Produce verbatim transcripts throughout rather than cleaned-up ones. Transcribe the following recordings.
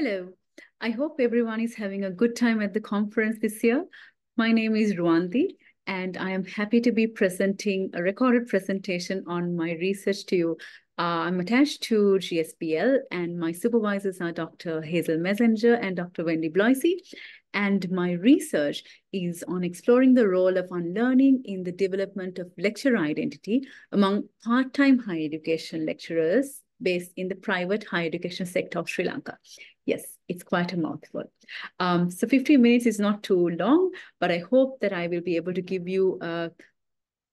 Hello, I hope everyone is having a good time at the conference this year. My name is Rwanti, and I am happy to be presenting a recorded presentation on my research to you. Uh, I'm attached to G S P L, and my supervisors are Doctor Hazel Messenger and Doctor Wendy Bloisy. And my research is on exploring the role of unlearning in the development of lecture identity among part-time higher education lecturers based in the private higher education sector of Sri Lanka. Yes, it's quite a mouthful. Um, so fifteen minutes is not too long, but I hope that I will be able to give you a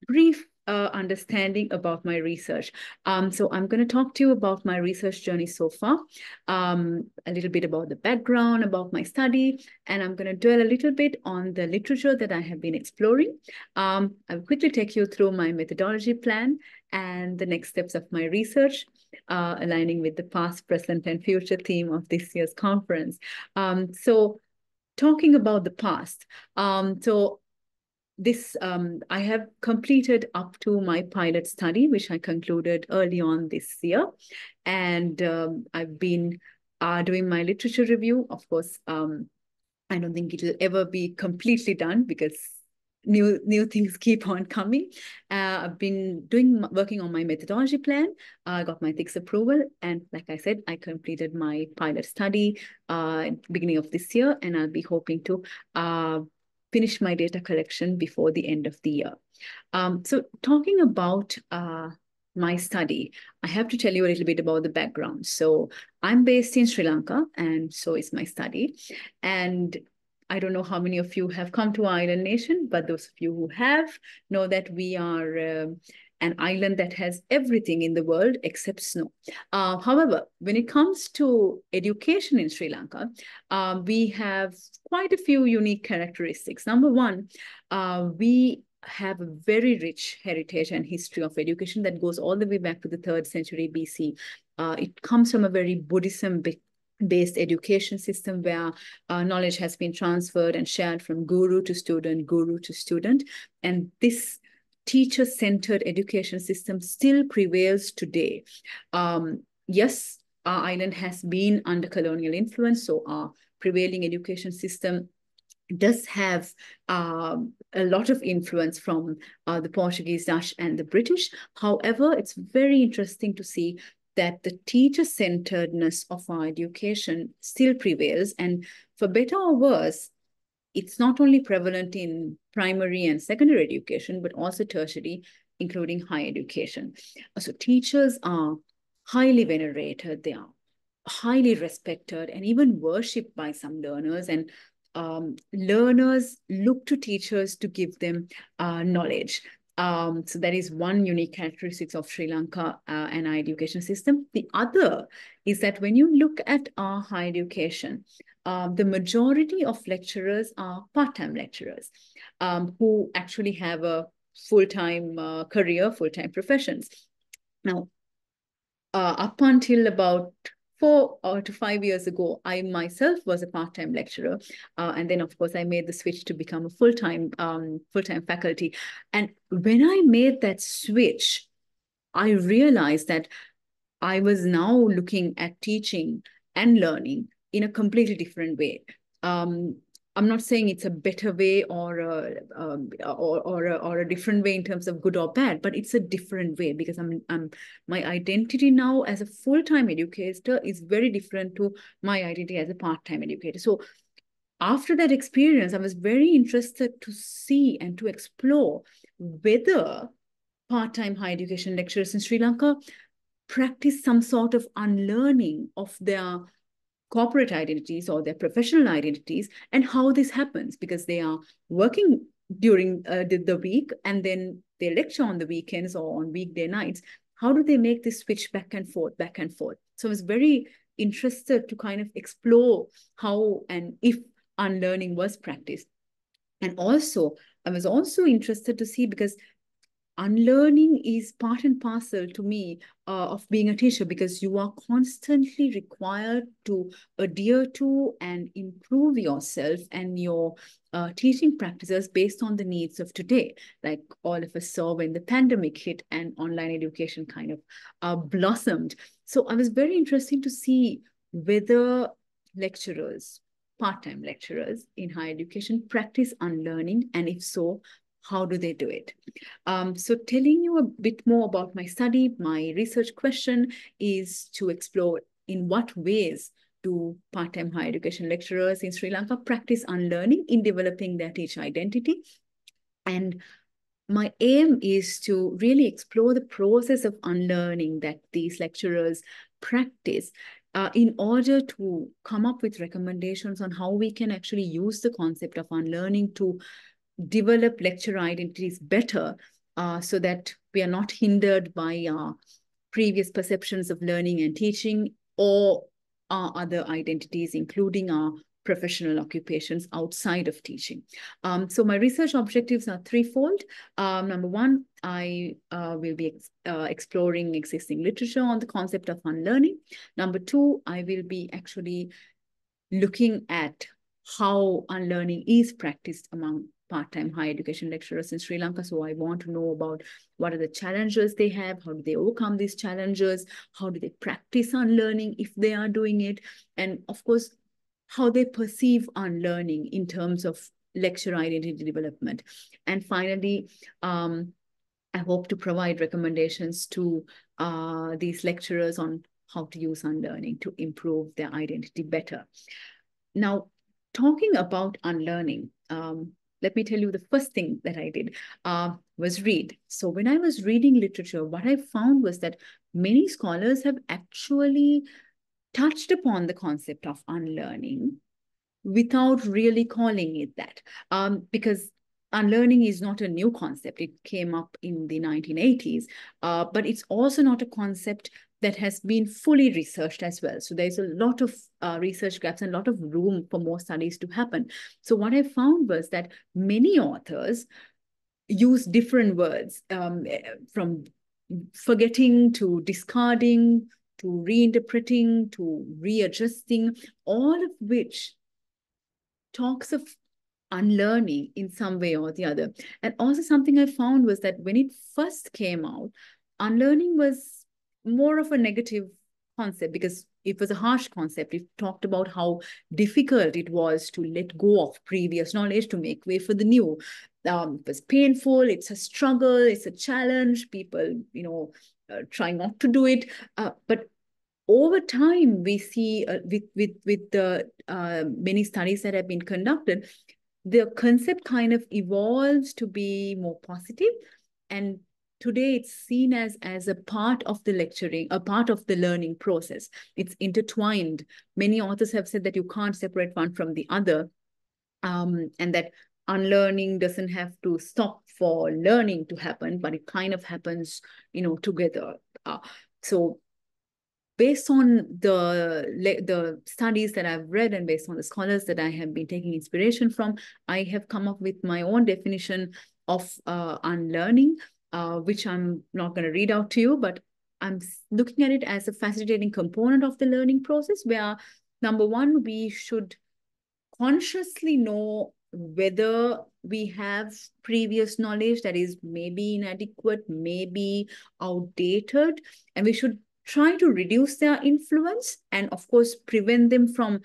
brief uh, understanding about my research. Um, so I'm going to talk to you about my research journey so far, um, a little bit about the background, about my study, and I'm going to dwell a little bit on the literature that I have been exploring. Um, I'll quickly take you through my methodology plan and the next steps of my research, uh, aligning with the past, present, and future theme of this year's conference. Um, so talking about the past, um, so this, um, I have completed up to my pilot study, which I concluded early on this year. And um, I've been uh, doing my literature review. Of course, um, I don't think it'll ever be completely done because New, new things keep on coming. Uh, I've been doing working on my methodology plan. I uh, got my T I C S approval. And like I said, I completed my pilot study uh, beginning of this year, and I'll be hoping to uh, finish my data collection before the end of the year. Um, so talking about uh, my study, I have to tell you a little bit about the background. So I'm based in Sri Lanka, and so is my study. And I don't know how many of you have come to our island nation, but those of you who have know that we are um, an island that has everything in the world except snow. Uh, however, when it comes to education in Sri Lanka, uh, we have quite a few unique characteristics. Number one, uh, we have a very rich heritage and history of education that goes all the way back to the third century B C. Uh, it comes from a very Buddhism based education system where uh, knowledge has been transferred and shared from guru to student, guru to student. And this teacher-centered education system still prevails today. Um, yes, our island has been under colonial influence, so our prevailing education system does have uh, a lot of influence from uh, the Portuguese, Dutch, and the British. However, it's very interesting to see that the teacher-centeredness of our education still prevails. And for better or worse, it's not only prevalent in primary and secondary education, but also tertiary, including higher education. So teachers are highly venerated, they are highly respected, and even worshipped by some learners. And um, learners look to teachers to give them uh, knowledge. Um, so that is one unique characteristic of Sri Lanka uh, and our education system. The other is that when you look at our higher education, uh, the majority of lecturers are part-time lecturers um, who actually have a full-time uh, career, full-time professions. Now, uh, up until about four or to five years ago, I myself was a part-time lecturer. Uh, and then, of course, I made the switch to become a full-time um, full-time faculty. And when I made that switch, I realized that I was now looking at teaching and learning in a completely different way. Um, I'm not saying it's a better way or a, um, or, or, a, or a different way in terms of good or bad, but it's a different way because I'm, I'm, my identity now as a full-time educator is very different to my identity as a part-time educator. So after that experience, I was very interested to see and to explore whether part-time higher education lecturers in Sri Lanka practice some sort of unlearning of their corporate identities or their professional identities, and how this happens, because they are working during uh, the, the week and then they lecture on the weekends or on weekday nights. How do they make this switch back and forth, back and forth? So I was very interested to kind of explore how and if unlearning was practiced. And also, I was also interested to see, because unlearning is part and parcel to me uh, of being a teacher, because you are constantly required to adhere to and improve yourself and your uh, teaching practices based on the needs of today. Like all of us saw when the pandemic hit and online education kind of uh, blossomed. So I was very interested to see whether lecturers, part-time lecturers in higher education practice on learning, and if so, how do they do it? Um, so telling you a bit more about my study, my research question is to explore in what ways do part-time higher education lecturers in Sri Lanka practice on learning in developing their teacher identity. And my aim is to really explore the process of unlearning that these lecturers practice uh, in order to come up with recommendations on how we can actually use the concept of unlearning to develop lecturer identities better, uh, so that we are not hindered by our previous perceptions of learning and teaching or our other identities, including our professional occupations outside of teaching. Um, so my research objectives are threefold. Um, number one, I uh, will be ex uh, exploring existing literature on the concept of unlearning. Number two, I will be actually looking at how unlearning is practiced among part-time higher education lecturers in Sri Lanka. So I want to know about what are the challenges they have, how do they overcome these challenges, how do they practice unlearning if they are doing it, and of course, how they perceive unlearning in terms of lecturer identity development. And finally, um, I hope to provide recommendations to uh, these lecturers on how to use unlearning to improve their identity better. Now, talking about unlearning, um, let me tell you the first thing that I did uh, was read. So when I was reading literature, what I found was that many scholars have actually touched upon the concept of unlearning without really calling it that, um, because unlearning is not a new concept. It came up in the nineteen eighties, uh, but it's also not a concept that has been fully researched as well. So there's a lot of uh, research gaps and a lot of room for more studies to happen. So what I found was that many authors use different words, um, from forgetting to discarding, to reinterpreting, to readjusting, all of which talks of unlearning in some way or the other. And also something I found was that when it first came out, unlearning was more of a negative concept because it was a harsh concept. It talked about how difficult it was to let go of previous knowledge to make way for the new. Um, it was painful, it's a struggle, it's a challenge, people, you know, Uh, try not to do it, uh, but over time we see uh, with with with the uh, many studies that have been conducted, the concept kind of evolves to be more positive, and today it's seen as as a part of the lecturing, a part of the learning process. It's intertwined. Many authors have said that you can't separate one from the other, um, and that unlearning doesn't have to stop for learning to happen, but it kind of happens, you know, together. Uh, so based on the, the studies that I've read and based on the scholars that I have been taking inspiration from, I have come up with my own definition of uh, unlearning, uh, which I'm not going to read out to you, but I'm looking at it as a facilitating component of the learning process where, number one, we should consciously know whether we have previous knowledge that is maybe inadequate, maybe outdated, and we should try to reduce their influence and, of course, prevent them from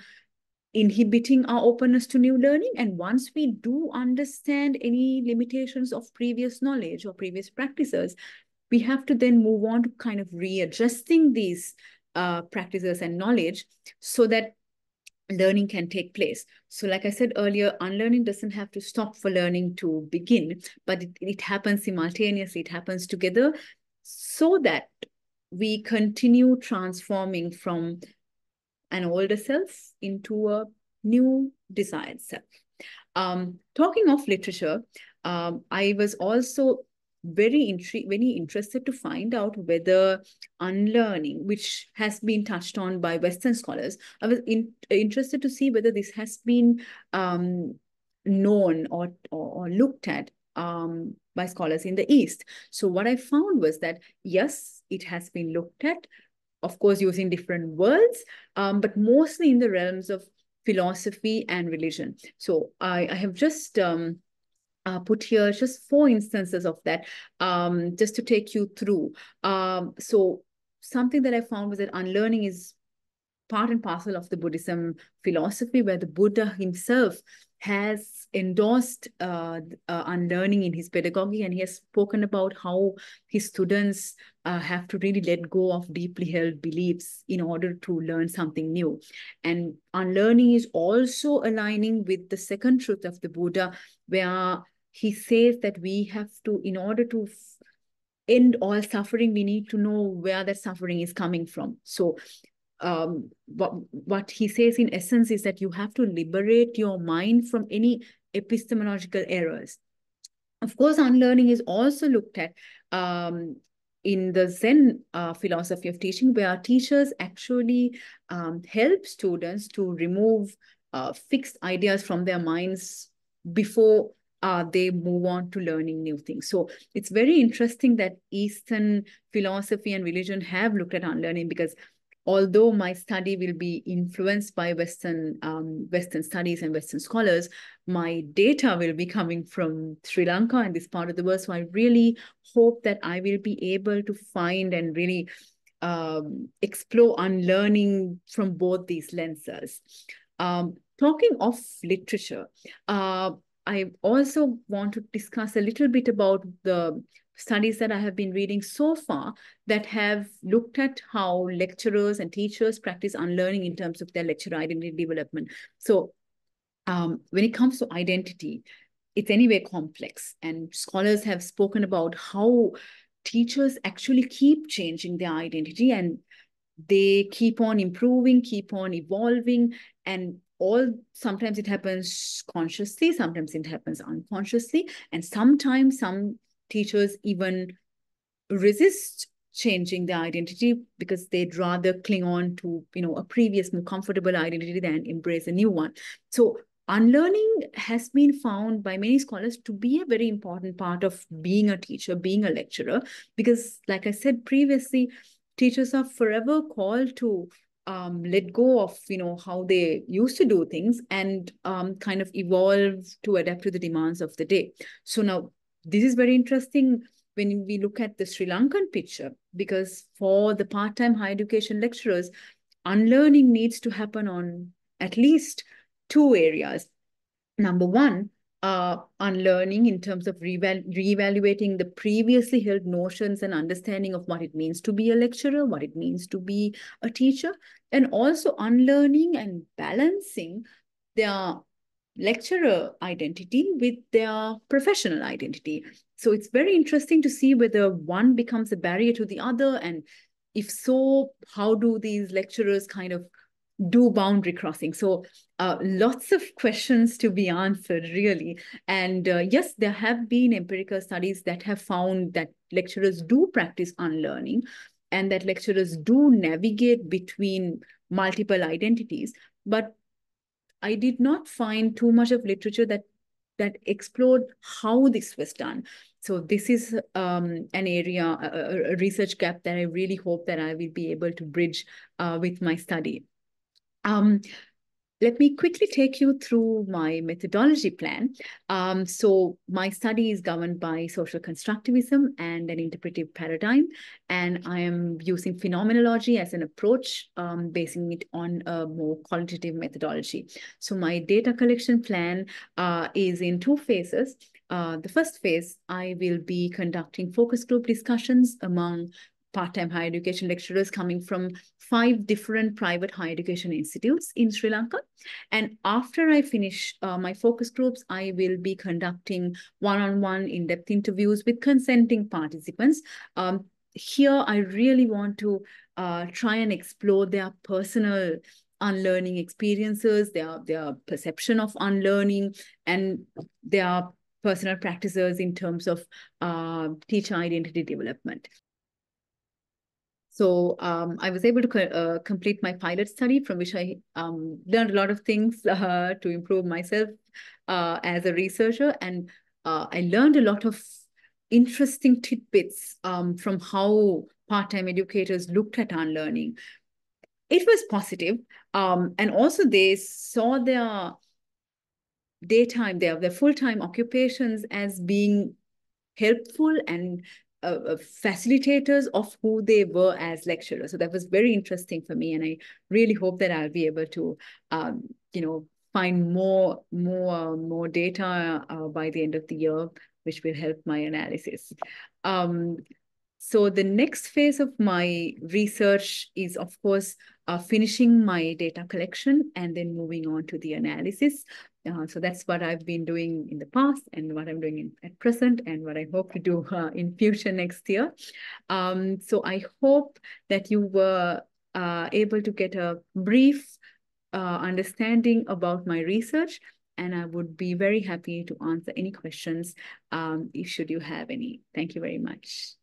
inhibiting our openness to new learning. And once we do understand any limitations of previous knowledge or previous practices, we have to then move on to kind of readjusting these uh, practices and knowledge so that learning can take place. So like I said earlier, unlearning doesn't have to stop for learning to begin, but it, it happens simultaneously, it happens together so that we continue transforming from an older self into a new desired self. Um, talking of literature, um, I was also very intrigued, very interested to find out whether unlearning, which has been touched on by Western scholars, I was in, interested to see whether this has been um, known or, or, or looked at um, by scholars in the East. So what I found was that, yes, it has been looked at, of course, using different words, um, but mostly in the realms of philosophy and religion. So I, I have just... Um, Uh, put here just four instances of that, um, just to take you through. Um, so something that I found was that unlearning is part and parcel of the Buddhism philosophy, where the Buddha himself has endorsed uh, uh, unlearning in his pedagogy, and he has spoken about how his students uh, have to really let go of deeply held beliefs in order to learn something new. And unlearning is also aligning with the second truth of the Buddha, where he says that we have to, in order to end all suffering, we need to know where that suffering is coming from. So Um, what, what he says in essence is that you have to liberate your mind from any epistemological errors. Of course, unlearning is also looked at um, in the Zen uh, philosophy of teaching, where teachers actually um, help students to remove uh, fixed ideas from their minds before Uh, they move on to learning new things. So it's very interesting that Eastern philosophy and religion have looked at unlearning, because although my study will be influenced by Western um, Western studies and Western scholars, my data will be coming from Sri Lanka and this part of the world. So I really hope that I will be able to find and really um, explore unlearning from both these lenses. Um, talking of literature, uh, I also want to discuss a little bit about the studies that I have been reading so far that have looked at how lecturers and teachers practice unlearning in terms of their lecturer identity development. So um, when it comes to identity, it's anyway complex, and scholars have spoken about how teachers actually keep changing their identity, and they keep on improving, keep on evolving, and all, sometimes it happens consciously, sometimes it happens unconsciously, and sometimes some teachers even resist changing their identity because they'd rather cling on to, you know, a previous, more comfortable identity than embrace a new one. So unlearning has been found by many scholars to be a very important part of being a teacher, being a lecturer, because like I said previously, teachers are forever called to um, let go of, you know, how they used to do things and um, kind of evolve to adapt to the demands of the day. So now, this is very interesting when we look at the Sri Lankan picture, because for the part-time higher education lecturers, unlearning needs to happen on at least two areas. Number one, uh, unlearning in terms of reevaluating the previously held notions and understanding of what it means to be a lecturer, what it means to be a teacher, and also unlearning and balancing their lecturer identity with their professional identity. So it's very interesting to see whether one becomes a barrier to the other, and if so, how do these lecturers kind of do boundary crossing? So uh, lots of questions to be answered, really. And uh, yes, there have been empirical studies that have found that lecturers do practice unlearning and that lecturers do navigate between multiple identities, but I did not find too much of literature that that explored how this was done. So this is um, an area, a, a research gap that I really hope that I will be able to bridge uh, with my study. Um, let me quickly take you through my methodology plan. Um, so my study is governed by social constructivism and an interpretive paradigm, and I am using phenomenology as an approach, um, basing it on a more qualitative methodology. So my data collection plan uh, is in two phases. Uh, the first phase, I will be conducting focus group discussions among part-time higher education lecturers coming from five different private higher education institutes in Sri Lanka. And after I finish uh, my focus groups, I will be conducting one-on-one in-depth interviews with consenting participants. Um, here, I really want to uh, try and explore their personal unlearning experiences, their, their perception of unlearning, and their personal practices in terms of uh, teacher identity development. So um, I was able to co uh, complete my pilot study, from which I um, learned a lot of things uh, to improve myself uh, as a researcher. And uh, I learned a lot of interesting tidbits um, from how part-time educators looked at unlearning. It was positive. Um, and also they saw their daytime, their, their full-time occupations as being helpful and uh, facilitators of who they were as lecturers. So that was very interesting for me, and I really hope that I'll be able to, um, you know, find more, more, more data uh, by the end of the year, which will help my analysis. Um, so the next phase of my research is, of course, uh, finishing my data collection and then moving on to the analysis. Uh, so that's what I've been doing in the past and what I'm doing in, at present, and what I hope to do uh, in future next year. Um, so I hope that you were uh, able to get a brief uh, understanding about my research, and I would be very happy to answer any questions um, if should you have any. Thank you very much.